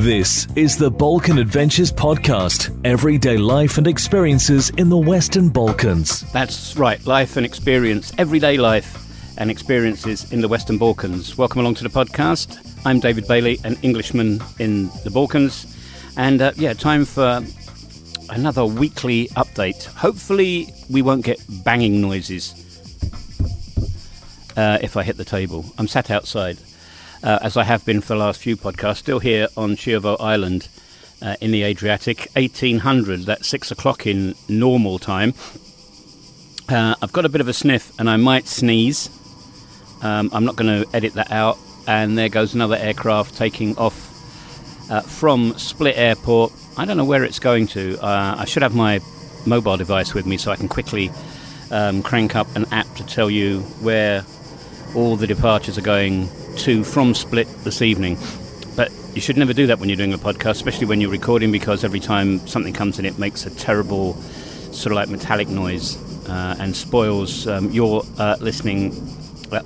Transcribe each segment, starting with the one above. This is the Balkan Adventures podcast, everyday life and experiences in the Western Balkans. That's right, life and experience, everyday life and experiences in the Western Balkans. Welcome along to the podcast. I'm David Bailey, an Englishman in the Balkans. And time for another weekly update. Hopefully we won't get banging noises if I hit the table. I'm sat outside. As I have been for the last few podcasts, still here on Čiovo Island in the Adriatic, 1800, that's 6 o'clock in normal time. I've got a bit of a sniff and I might sneeze. I'm not going to edit that out. And there goes another aircraft taking off from Split Airport. I don't know where it's going to. I should have my mobile device with me so I can quickly crank up an app to tell you where all the departures are going to from Split this evening. But you should never do that when you're doing a podcast, especially when you're recording, because every time something comes in it makes a terrible sort of like metallic noise and spoils your listening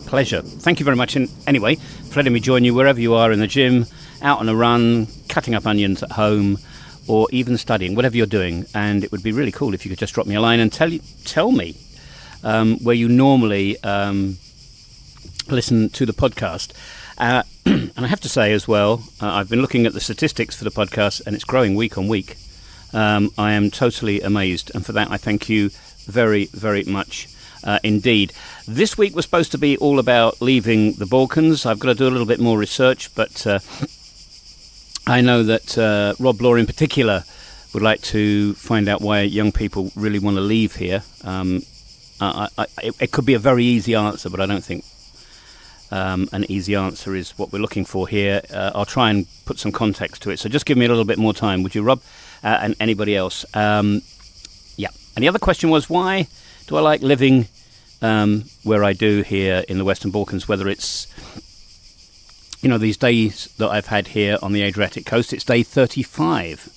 pleasure. Thank you very much. And anyway, for letting me join you wherever you are, in the gym, out on a run, cutting up onions at home, or even studying, whatever you're doing. And it would be really cool if you could just drop me a line and tell me where you normally listen to the podcast. And I have to say as well, I've been looking at the statistics for the podcast and it's growing week on week. I am totally amazed, and for that I thank you very, very much indeed. This week was supposed to be all about leaving the Balkans. I've got to do a little bit more research, but I know that Rob Law in particular would like to find out why young people really want to leave here. It could be a very easy answer, but I don't think an easy answer is what we're looking for here. I'll try and put some context to it. So just give me a little bit more time, would you, Rob, and anybody else? And the other question was, why do I like living where I do here in the Western Balkans, whether it's, you know, these days that I've had here on the Adriatic coast. It's day 35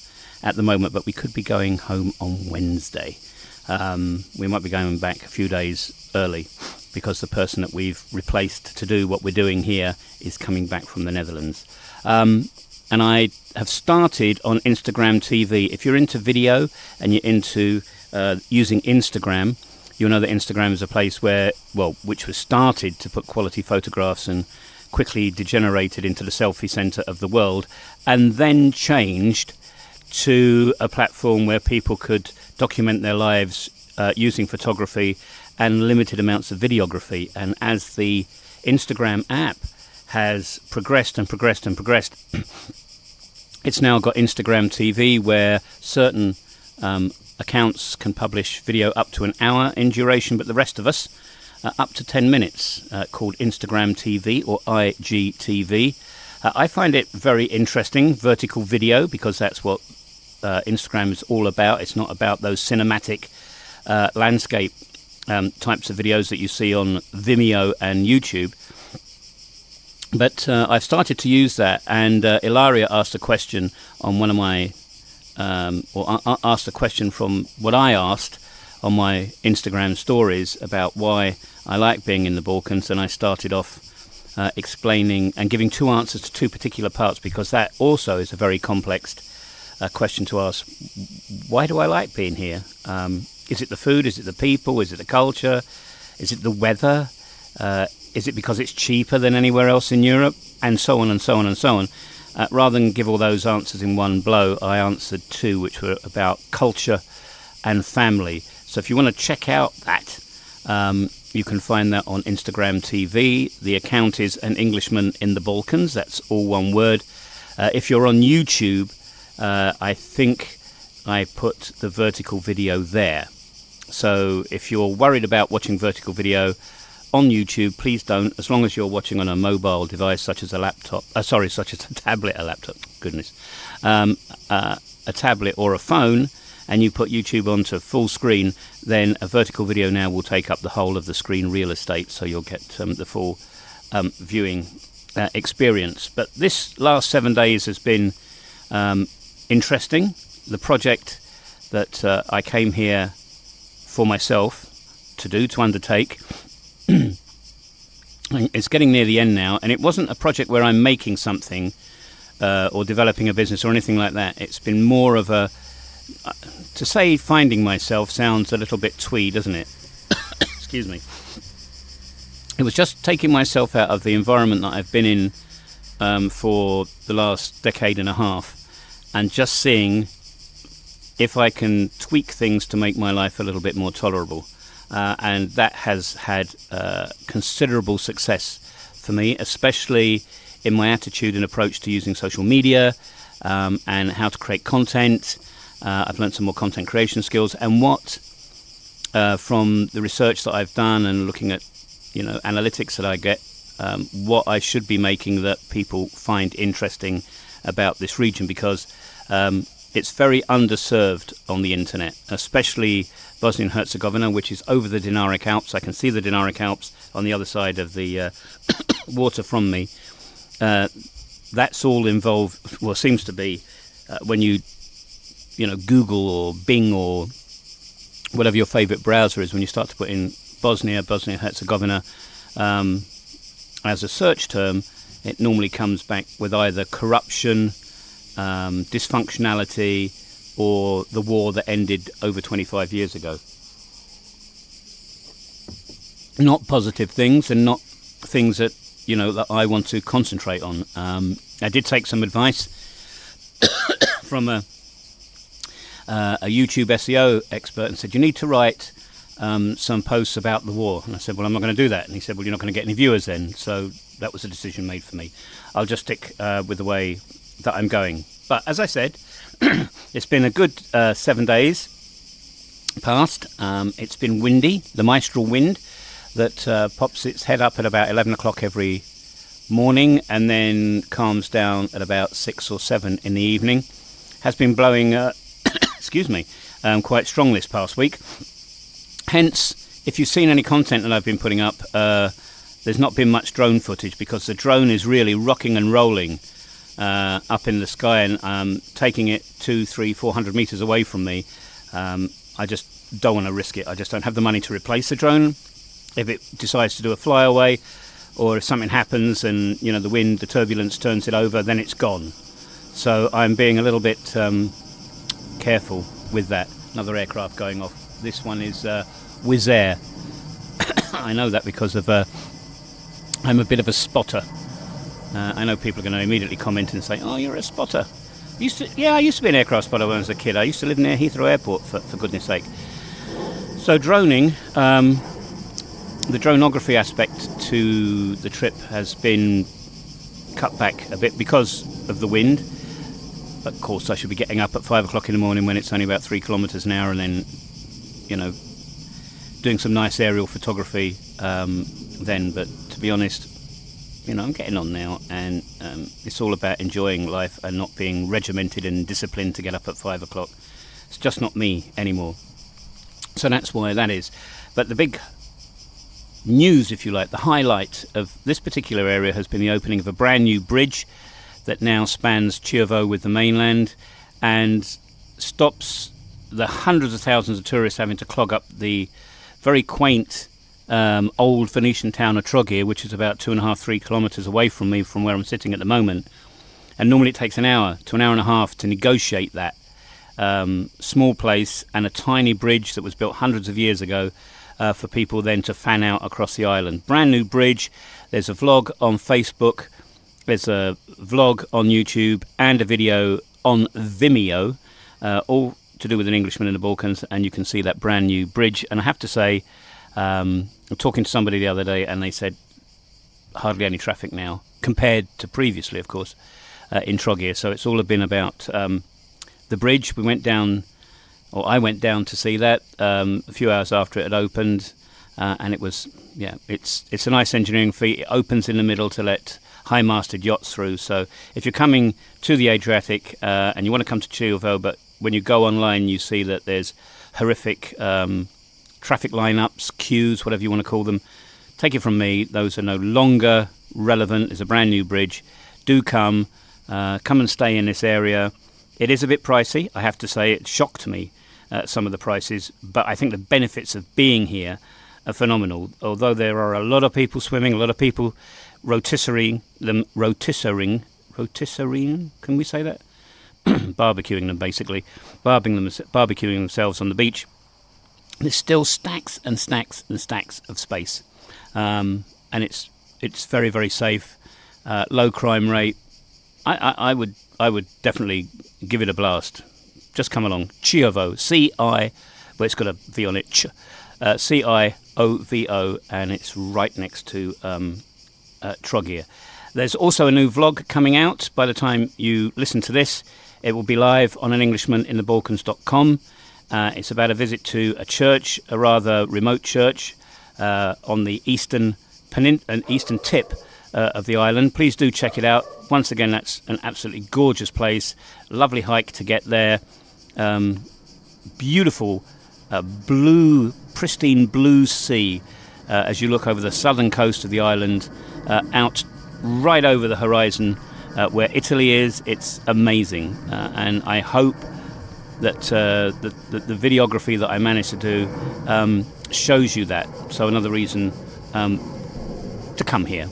at the moment, but we could be going home on Wednesday. We might be going back a few days early, because the person that we've replaced to do what we're doing here is coming back from the Netherlands. And I have started on Instagram TV. If you're into video and you're into using Instagram, you'll know that Instagram is a place which was started to put quality photographs and quickly degenerated into the selfie centre of the world, and then changed to a platform where people could document their lives using photography and limited amounts of videography. And as the Instagram app has progressed, it's now got Instagram TV, where certain accounts can publish video up to an hour in duration, but the rest of us up to 10 minutes, called Instagram TV or IGTV. I find it very interesting, vertical video, because that's what Instagram is all about. It's not about those cinematic landscape types of videos that you see on Vimeo and YouTube. But I've started to use that, and Ilaria asked a question on one of my asked a question from what I asked on my Instagram stories about why I like being in the Balkans, and I started off explaining and giving two answers to two particular parts, because that also is a very complex question to ask. Why do I like being here? Is it the food? Is it the people? Is it the culture? Is it the weather? Is it because it's cheaper than anywhere else in Europe? And so on and so on and so on. Rather than give all those answers in one blow, I answered two, which were about culture and family. So if you want to check out that, you can find that on Instagram TV. The account is An Englishman in the Balkans. That's all one word. If you're on YouTube, I think I put the vertical video there. So if you're worried about watching vertical video on YouTube, please don't, as long as you're watching on a mobile device a tablet or a phone, and you put YouTube onto full screen, then a vertical video now will take up the whole of the screen real estate, so you'll get the full viewing experience. But this last 7 days has been interesting. The project that I came here for myself to undertake It's getting near the end now, and it wasn't a project where I'm making something or developing a business or anything like that. It's been more of a... to say finding myself sounds a little bit twee, doesn't it? Excuse me. It was just taking myself out of the environment that I've been in for the last decade and a half, and just seeing if I can tweak things to make my life a little bit more tolerable. And that has had considerable success for me, especially in my attitude and approach to using social media and how to create content. I've learned some more content creation skills, and what from the research that I've done and looking at, you know, analytics that I get, what I should be making that people find interesting about this region, because it's very underserved on the internet, especially Bosnia and Herzegovina, which is over the Dinaric Alps. I can see the Dinaric Alps on the other side of the water from me. That's all involved, well, seems to be, when you know, Google or Bing or whatever your favorite browser is, when you start to put in Bosnia and Herzegovina as a search term, it normally comes back with either corruption, dysfunctionality, or the war that ended over 25 years ago. Not positive things, and not things that, you know, that I want to concentrate on. I did take some advice from a YouTube SEO expert, and said, you need to write some posts about the war. And I said, well, I'm not going to do that. And he said, well, you're not going to get any viewers then. So that was a decision made for me. I'll just stick with the way that I'm going. But as I said, it's been a good 7 days past. It's been windy, the Maestral wind that pops its head up at about 11 o'clock every morning and then calms down at about 6 or 7 in the evening. Has been blowing, excuse me, quite strong this past week. Hence, if you've seen any content that I've been putting up, there's not been much drone footage, because the drone is really rocking and rolling up in the sky, and taking it 200, 300, 400 meters away from me. I just don't want to risk it. I just don't have the money to replace the drone. If it decides to do a flyaway, or if something happens and, you know, the wind, the turbulence turns it over, then it's gone. So I'm being a little bit careful with that. Another aircraft going off. This one is Wizz Air. I know that because of I'm a bit of a spotter. I know people are going to immediately comment and say, oh, you're a spotter. Yeah, I used to be an aircraft spotter when I was a kid. I used to live near Heathrow Airport, for goodness sake. So droning, the dronography aspect to the trip has been cut back a bit because of the wind. Of course, I should be getting up at 5 o'clock in the morning when it's only about 3 kilometres an hour, and then, you know, doing some nice aerial photography then. But to be honest, you know, I'm getting on now, and it's all about enjoying life and not being regimented and disciplined to get up at 5 o'clock. It's just not me anymore. So that's why that is. But the big news, if you like, the highlight of this particular area has been the opening of a brand new bridge that now spans Čiovo with the mainland and stops the hundreds of thousands of tourists having to clog up the very quaint old Venetian town of Trogir, which is about 2.5–3 kilometres away from me, from where I'm sitting at the moment. And normally it takes an hour to an hour and a half to negotiate that small place and a tiny bridge that was built hundreds of years ago for people then to fan out across the island. Brand new bridge. There's a vlog on Facebook, there's a vlog on YouTube, and a video on Vimeo, all to do with An Englishman in the Balkans, and you can see that brand new bridge. And I have to say, I'm talking to somebody the other day, and they said hardly any traffic now compared to previously, of course, in Trogir. So it's all been about the bridge. We went down, or I went down to see that a few hours after it had opened, and it was, yeah, it's a nice engineering feat. It opens in the middle to let high-masted yachts through. So if you're coming to the Adriatic and you want to come to Čiovo, but when you go online, you see that there's horrific traffic lineups, queues, whatever you want to call them. Take it from me, those are no longer relevant. It's a brand new bridge. Do come, come and stay in this area. It is a bit pricey, I have to say. It shocked me, some of the prices, but I think the benefits of being here are phenomenal. Although there are a lot of people swimming, a lot of people rotisserie, can we say that? Barbecuing them, basically, barbecuing themselves on the beach. There's still stacks and stacks and stacks of space, and it's very, very safe, low crime rate. I would definitely give it a blast. Just come along. Čiovo, C-I, well, it's got a V on it, C-I-O-V-O, and it's right next to Trogir. There's also a new vlog coming out. By the time you listen to this, it will be live on anenglishmaninthebalkans.com. It's about a visit to a church, a rather remote church, on the eastern tip of the island. Please do check it out. Once again, that's an absolutely gorgeous place. Lovely hike to get there. Beautiful blue, pristine blue sea as you look over the southern coast of the island, out right over the horizon where Italy is. It's amazing, and I hope that the videography that I managed to do shows you that. So another reason to come here.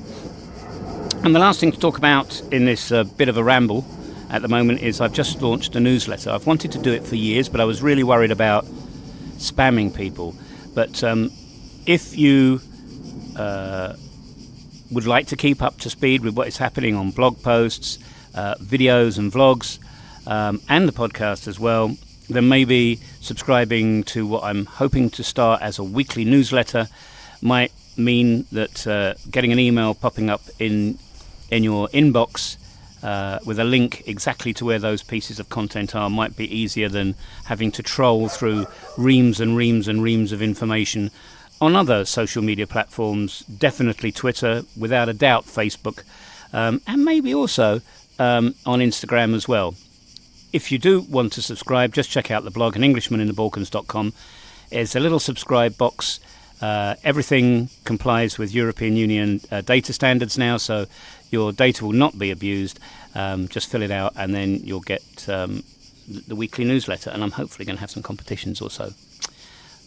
And the last thing to talk about in this bit of a ramble at the moment is I've just launched a newsletter. I've wanted to do it for years, but I was really worried about spamming people. But if you would like to keep up to speed with what is happening on blog posts, videos and vlogs, and the podcast as well, then maybe subscribing to what I'm hoping to start as a weekly newsletter might mean that getting an email popping up in your inbox with a link exactly to where those pieces of content are might be easier than having to troll through reams and reams and reams of information on other social media platforms. Definitely Twitter, without a doubt Facebook, and maybe also on Instagram as well. If you do want to subscribe, just check out the blog, anenglishmaninthebalkans.com. It's a little subscribe box. Everything complies with European Union data standards now, so your data will not be abused. Just fill it out and then you'll get the weekly newsletter, and I'm hopefully going to have some competitions or so.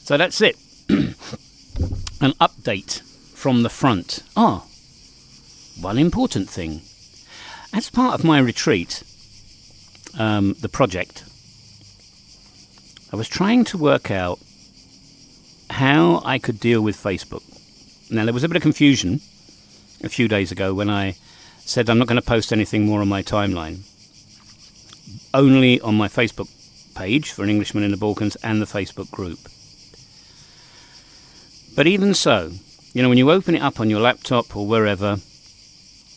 So that's it. An update from the front. Ah, one important thing. As part of my retreat, the project, I was trying to work out how I could deal with Facebook. Now, there was a bit of confusion a few days ago when I said I'm not going to post anything more on my timeline, only on my Facebook page for An Englishman in the Balkans and the Facebook group. But even so, you know, when you open it up on your laptop or wherever,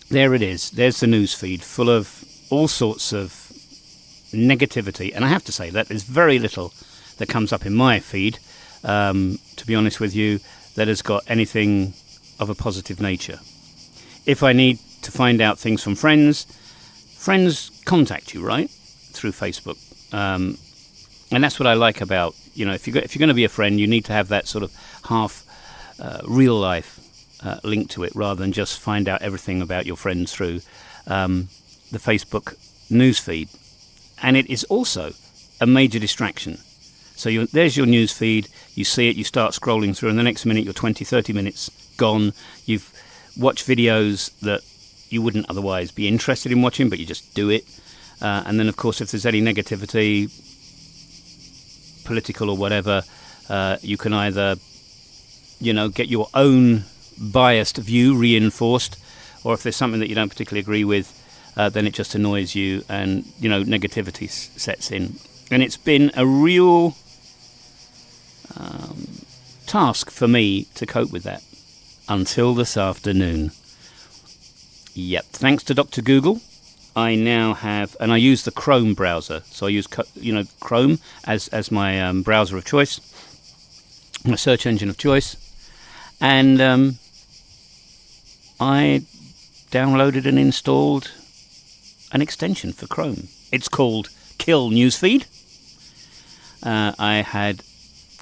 there it is. There's the newsfeed full of all sorts of negativity, and I have to say that there's very little that comes up in my feed, to be honest with you, that has got anything of a positive nature. If I need to find out things from friends, friends contact you, right, through Facebook, and that's what I like about, you know, if you're going to be a friend, you need to have that sort of half real life link to it, rather than just find out everything about your friends through the Facebook newsfeed. And it is also a major distraction. So there's your news feed, you see it, you start scrolling through, and the next minute you're 20, 30 minutes gone. You've watched videos that you wouldn't otherwise be interested in watching, but you just do it. And then, of course, if there's any negativity, political or whatever, you can either, you know, get your own biased view reinforced, or if there's something that you don't particularly agree with, then it just annoys you, and, you know, negativity sets in. And it's been a real task for me to cope with that until this afternoon. Yep, thanks to Dr. Google, I now have, and I use the Chrome browser, so I use, you know, Chrome as my browser of choice, my search engine of choice, and I downloaded and installed an extension for Chrome. It's called Kill Newsfeed. I had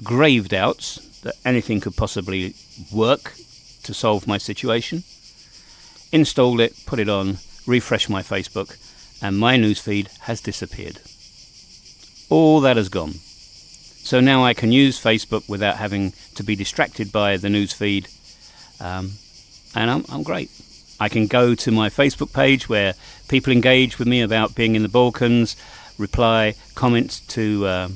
grave doubts that anything could possibly work to solve my situation. Installed it, put it on, refreshed my Facebook, and my newsfeed has disappeared. All that has gone. So now I can use Facebook without having to be distracted by the newsfeed, and I'm great. I can go to my Facebook page where people engage with me about being in the Balkans, reply, comments to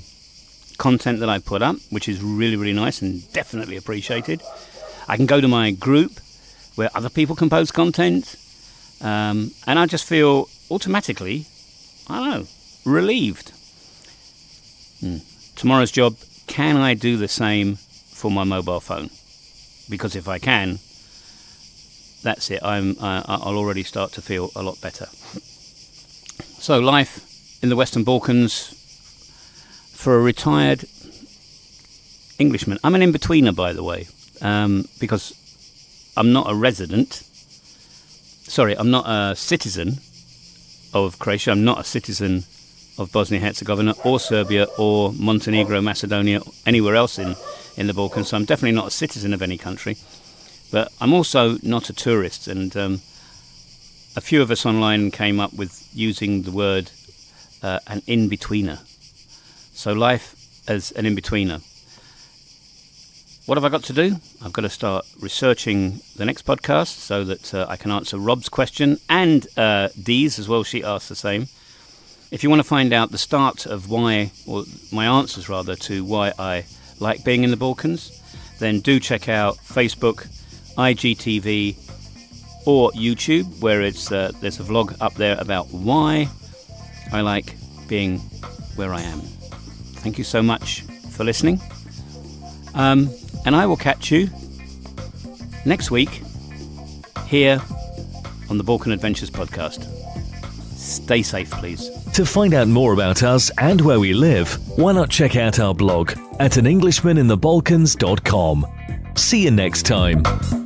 content that I put up, which is really, really nice and definitely appreciated. I can go to my group where other people can post content, and I just feel automatically, I don't know, relieved. Tomorrow's job, can I do the same for my mobile phone? Because if I can, that's it. I'll already start to feel a lot better. So life in the Western Balkans for a retired Englishman. I'm an in-betweener, by the way, because I'm not a resident. Sorry, I'm not a citizen of Croatia. I'm not a citizen of Bosnia and Herzegovina or Serbia or Montenegro, Macedonia, anywhere else in the Balkans. So I'm definitely not a citizen of any country. But I'm also not a tourist, and a few of us online came up with using the word an in-betweener. So life as an in-betweener. What have I got to do? I've got to start researching the next podcast so that I can answer Rob's question and Dee's as well. She asked the same. If you want to find out the start of why, or my answers rather, to why I like being in the Balkans, then do check out Facebook, IGTV or YouTube, where it's there's a vlog up there about why I like being where I am. Thank you so much for listening, and I will catch you next week here on the Balkan Adventures podcast. Stay safe, please. To find out more about us and where we live, why not check out our blog at anenglishmaninthebalkans.com. See you next time.